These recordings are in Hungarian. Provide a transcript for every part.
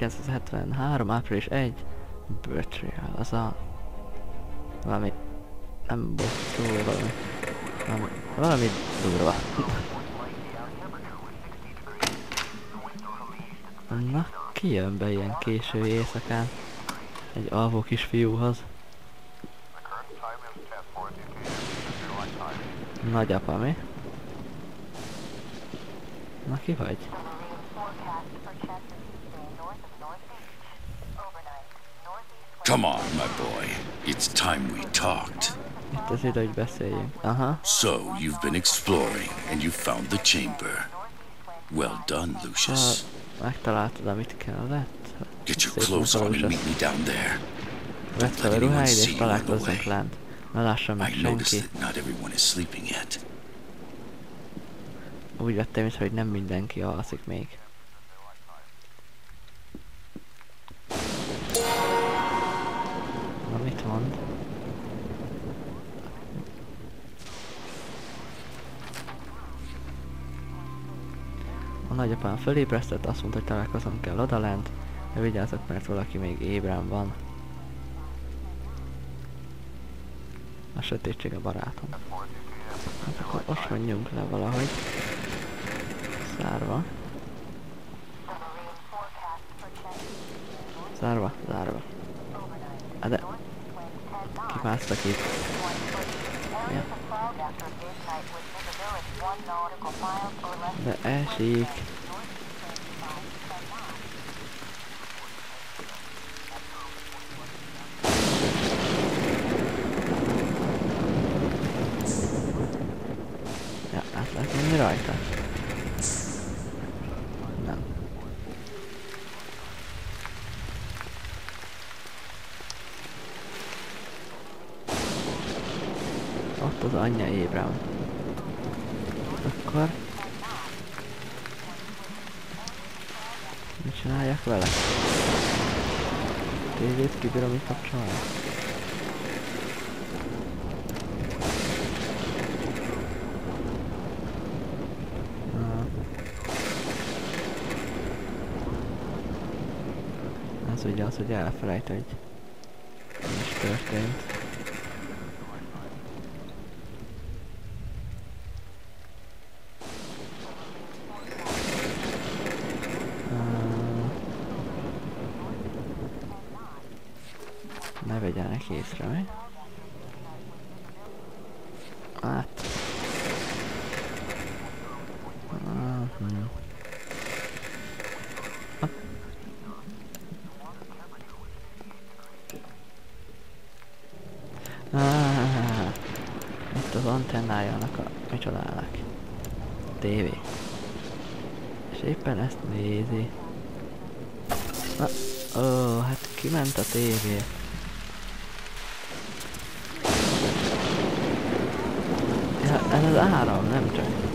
1973. április 1. Betrayal, az a... valami... nem bosszú, valami... valami durva. Na, ki jön be ilyen késői éjszakán? Egy alvó kis fiúhoz. Nagyapa, mi? Na, ki vagy? Come on, my boy. It's time we talked. Itt az idő, hogy beszéljünk. Aha. So, you've been exploring, and you found the chamber. Well done, Lucius. Megtaláltad, amit kellett. Get your clothes on and meet me down there. Vedd fel a ruháid és találkozzunk lent. Ne lássa meg senki. Úgy vettem észre, hogy nem mindenki alszik még. Na, mit mond? A nagyapám fölébresztett, azt mondta, hogy találkozom kell odalent. De vigyázzak, mert valaki még ébren van. A sötétség a barátom. Hát akkor most menjünk le valahogy. Zárva. Zárva, zárva. Hát de... kimásztak itt. Ja. De esik. Mi rajta? Nem. Ott az anyja ébren. Akkor... mit csináljak vele? Tévét kibírom itt kapcsolni? Ugye az, hogy elfelejt, hogy mi is történt. Ne vegyenek észre, mi? Hát... itt az antennájának a micsodának. Tévé. És éppen ezt nézi. Na, ó, hát kiment a tévé. Ja, ez az áram, nem csak.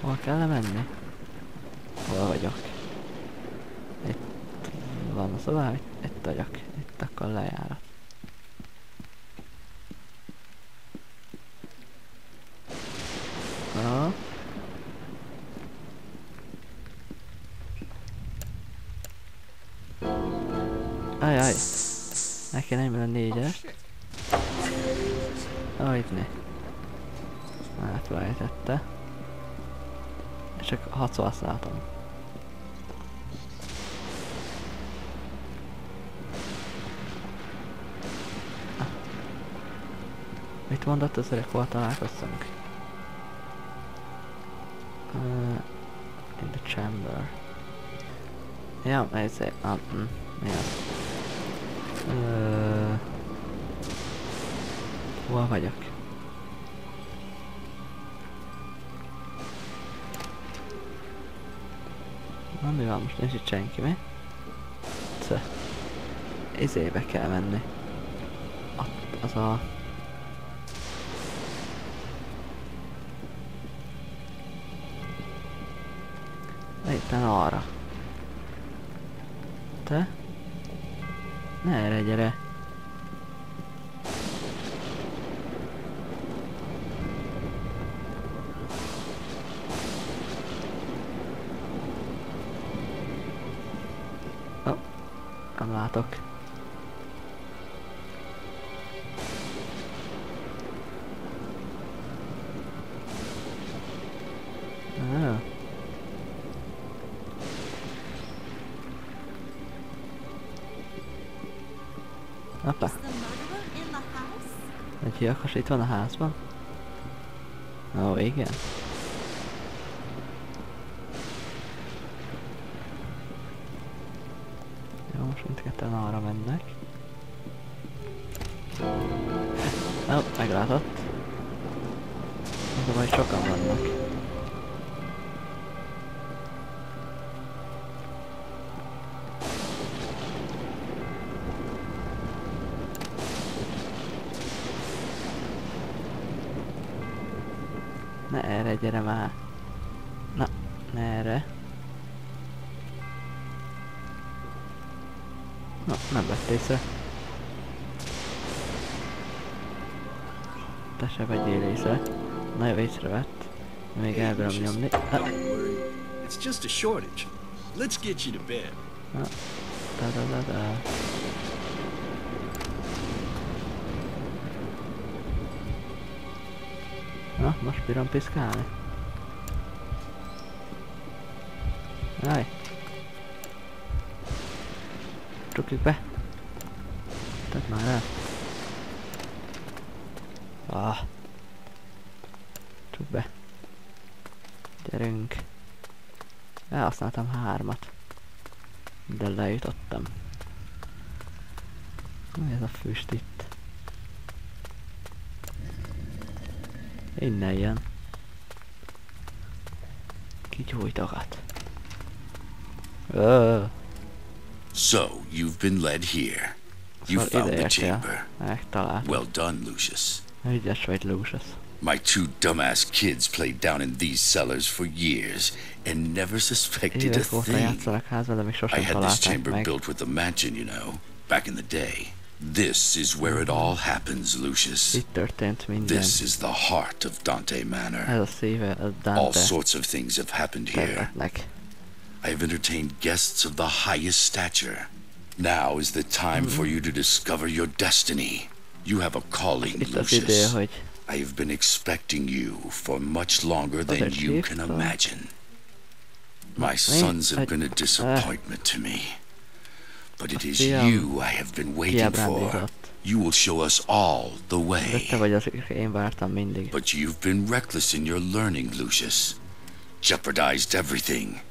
Hol kell menni? Hol vagyok? Itt van a szobám, itt vagyok. Itt akkor lejárat. Na. Ajaj! Neki nem jön a négyes. Ahogy ne. Átváltette. Csak 6-szor használtam. Mit mondott az öreg, hol találkoztunk? In the chamber. Ja, ez egy... hol vagyok? Na, mi van, most nincs itt senki, mi? Szóval... izébe kell menni. Az a... héten arra. Te? Ne erre, gyere. Oh, nem látok. Apa. A gyilkos itt van a házban? Ó, igen. Jó, most mindketten arra mennek. Ó, meglátott. Az a baj, sokan vannak. Ne erre, gyere már! Na, ne erre! Na, nem vett észre! Te se vegyél észre! Na jó, észrevett! Még el bőlem nyomni! Na! Da-da-da-da! Na, most bírom piszkálni. Jaj. Csukjuk be. Tehát már el. Ah. Csuk be. Gyerünk. Elhasználtam 3-at. De lejutottam. Mi ez a füst itt? Innen jön. Kigyújtogat. So you've been led here. You found the chamber. Well done, Lucius. Ügyes vagy, Lucius. My two dumbass kids played down in these cellars for years and never suspected a thing. I had this chamber built with the mansion, you know, back in the day. This is where it all happens, Lucius. This is the heart of Dante Manor. All sorts of things have happened here. I have entertained guests of the highest stature. Now is the time for you to discover your destiny. You have a calling, Lucius. I have been expecting you for much longer than you can imagine. My sons have been a disappointment to me. But it is you I have been waiting for. You will show us all the way. But you've been reckless in your learning, Lucius. Jeopardized everything.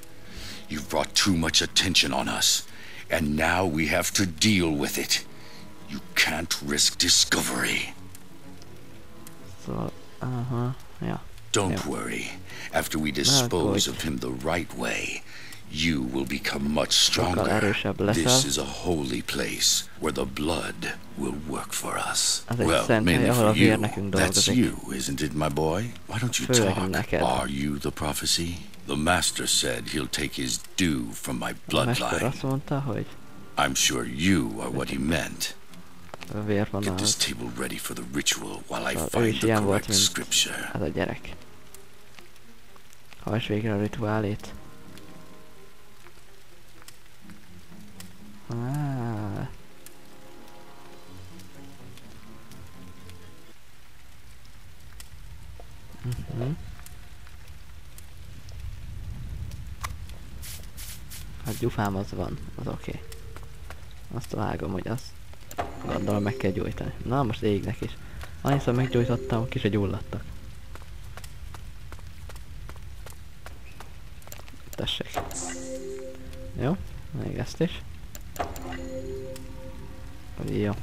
You've brought too much attention on us. And now we have to deal with it. You can't risk discovery. So, yeah. Don't worry. After we dispose of him the right way, you will become much stronger. This is a holy place where the blood will work for us. Well, mainly for you. That's you, isn't it, my boy? Why don't you talk? Are you the prophecy? The master said he'll take his due from my bloodline. I'm sure you are what he meant. Get this table ready for the ritual while I find the correct scripture. Hajtsd végre a rituálét. A gyufám az van, az oké. Azt vágom, hogy azt gondolom meg kell gyújtani. Na most égnek is. Annyiszor meggyújtottam, ki se gyulladtak. Tessék. Jó, még ezt is. Jó.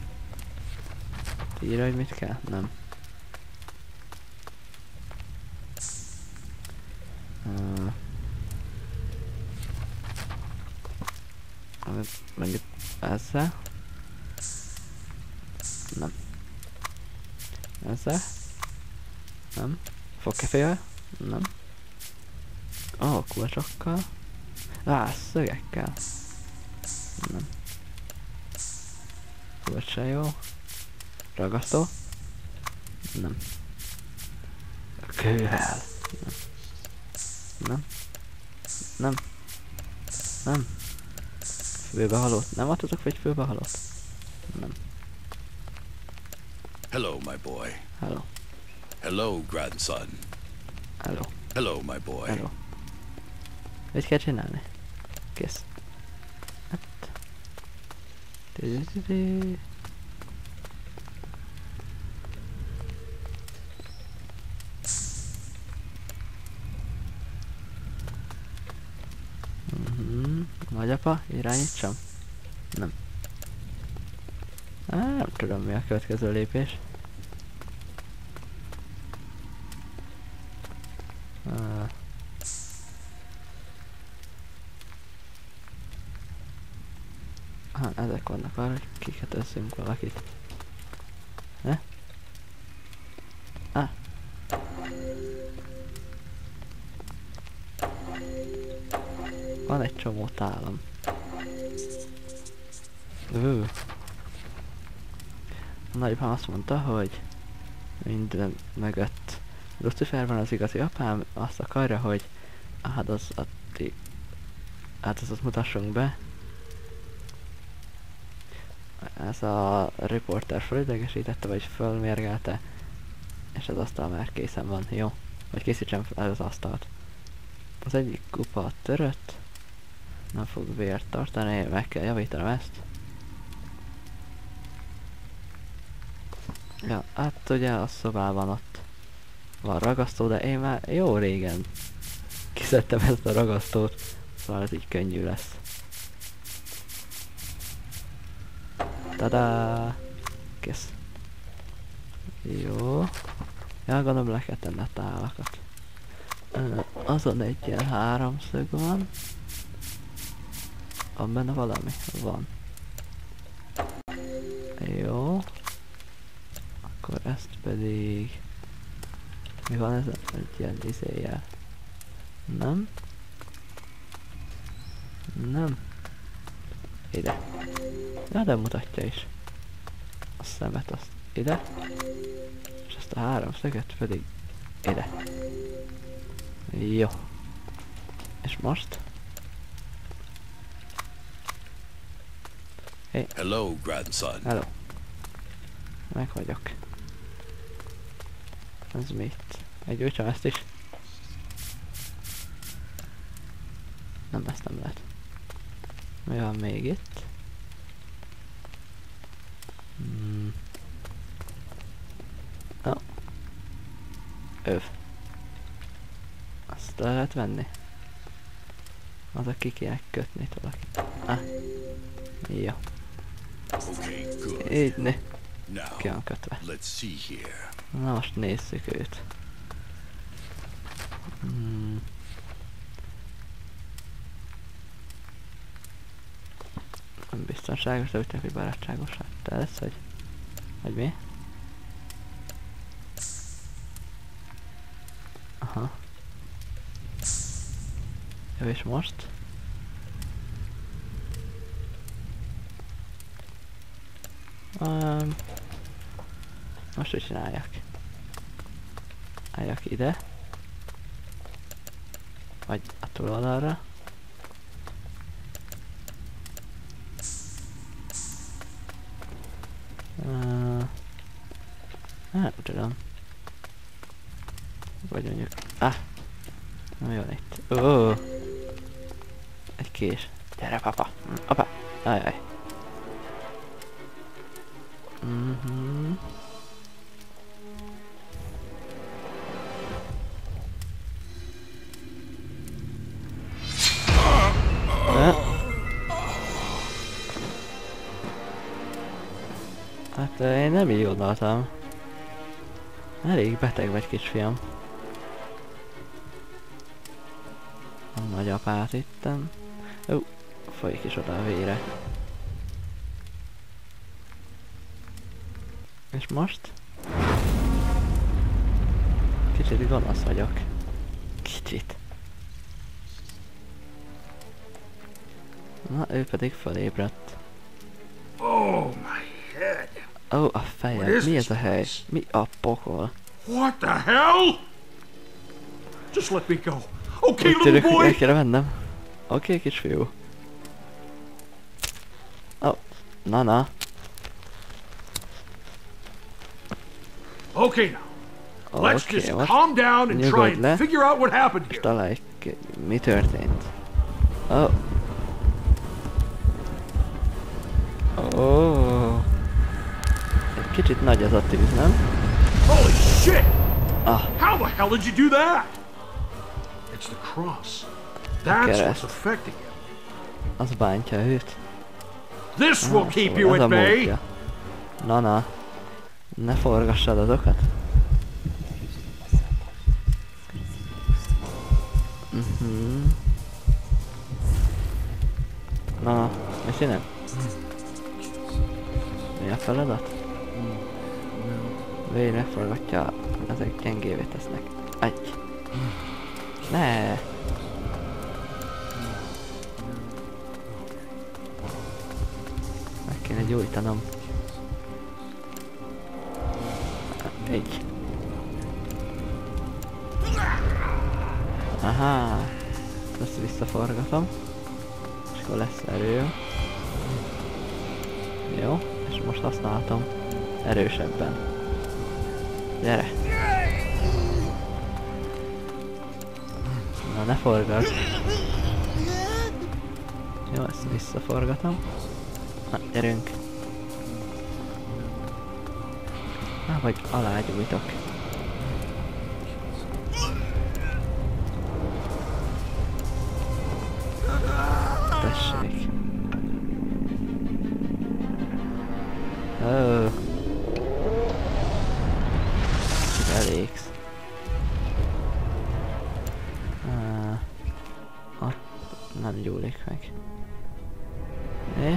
Írja, hogy mit kell? Nem. Mondjuk ezzel. Nem. Ezzel. Nem. Fogkefével? Nem. Ó, kulcsokkal. Szögekkel. Nem. Volt se jó. Ragasztó. Nem. Kővel. Nem. Nem. Nem. Nem. Főbehalott. Nem adhatok, vagy főbehalott? Nem. Hello, my boy. Hello. Hello, grandson. Hello. Hello, my boy. Hello. Mit kell csinálni? Kész. Hát. Nagyapa, irányítsam? Nem. Nem tudom, mi a következő lépés. Ezek vannak arra, hogy kiket összünk valakit. Ne? Van egy csomó tálam. A nagyapám azt mondta, hogy minden mögött Lucifer van az igazi apám, azt akarja, hogy áldozati... áldozatot mutassunk be. Ez a riporter fölidegesítette, vagy fölmérgelte, és az asztal már készen van, jó? Vagy készítsem el az asztalt. Az egyik kupa törött, nem fog vért tartani, meg kell javítanom ezt. Ja, hát ugye a szobában ott van ragasztó, de én már jó régen kiszedtem ezt a ragasztót, szóval ez így könnyű lesz. Tada! Kész. Jó. Ja, gondolom le kell tenni a tálakat. Azon egy ilyen háromszög van. Van benne valami? Van. Jó. Akkor ezt pedig... Mi van ezen? Egy ilyen izéjel. Nem. Nem. Ide. Ja, de mutatja is. A szemet azt ide. És ezt a háromszöget pedig ide. Jó. És most? Hey. Hello, grandson. Hello. Meg vagyok. Ez mit? Meggyújtsam ezt is. Nem, ezt nem lehet. Mi van még itt? Na. Öv. Azt le lehet venni? Az, aki kéne kötni valaki. Jó. Így ne. Ki van kötve. Na most nézzük őt. Nem biztonságos, de úgy tűnik, hogy barátságos. Hát te lesz, hogy... Vagy mi? Aha. Jó, és most? Most hogy csináljak? Álljak ide. Vagy a túloldalra. Nem tudom. Vagy mondjuk... Mi van itt? Egy kés. Gyere, papa! Apa! Ajaj! Hát én nem így gondoltam. Elég beteg vagy, kisfiam. A nagyapát ittem. Folyik is oda a vére. És most? Kicsit gonosz vagyok. Kicsit. Na, ő pedig felébredt. Oh, my head. Ó, a fejem. Mi ez a hely? Mi a pokol? What the hell? Just let me go. Okay, little boy. El kell mennem. Oké, kisfiú. Oh, na. Okay now. Let's just calm down and try and figure out what happened here. Találj ki, mi történt. Oh. Egy kicsit nagy az a tűz, nem? Holy shit! How the hell did you do that? It's the cross. That's what's affecting him. Az bántja őt. This will keep you at bay. Na. Ne forgassad azokat. Na, mit innen? Mi a feladat? Végre forgatja, ezek gyengévé tesznek. Egy. Ne. Meg kéne gyújtanom. Így. Aha. Ezt visszaforgatom. És akkor lesz erő. Jó. És most használhatom erősebben. Gyere. Na, ne forgasd. Jó, ezt visszaforgatom. Na, gyerünk. Vagy alágyújtok. Tessék. Elégsz. Nem gyúlik meg.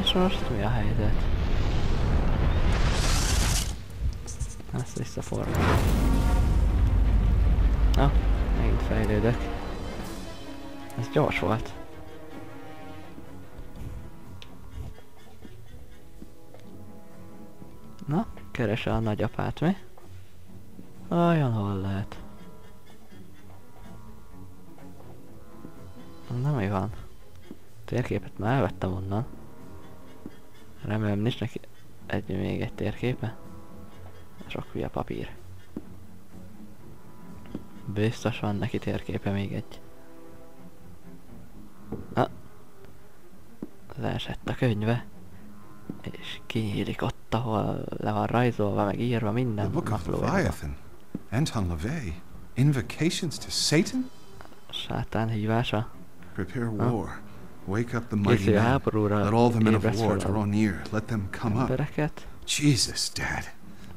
És most mi a helyzet? Ezt visszaforgatom. Na, megint fejlődök. Ez gyors volt. Na, keres a nagyapát, mi? Olyan, hol lehet? Na, mi van? Térképet már elvettem onnan. Remélem nincs neki még egy térképe. Sok hülye papír. Biztos van neki térképe még egy. Na. Leesett a könyve. És kinyílik ott, ahol le van rajzolva, meg írva minden naplójában. Leviathan. Anton LaVey. Invocations to Satan? Sátán hívása. Prepare war. Wake up the mighty men. Let all the men of war draw near. Let them come up. Jesus, Dad.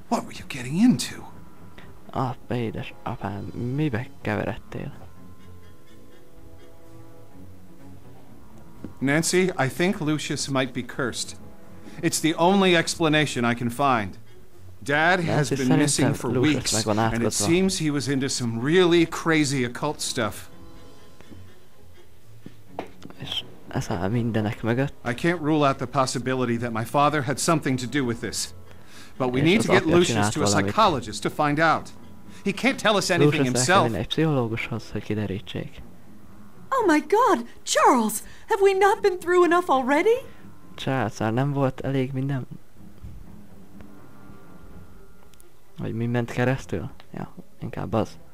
What were you getting into? Ah, édes apám, mibe keveredtél? Nancy, I think Lucius might be cursed. It's the only explanation I can find. Dad has been missing for weeks, and it seems he was into some really crazy occult stuff. I can't rule out the possibility that my father had something to do with this. But we need to get Lucius to a psychologist to find out. He can't tell us anything himself. Oh my God, Charles! Have we not been through enough already? Charles, nem volt elég minden. Vagy mi ment keresztül? Ja, inkább az.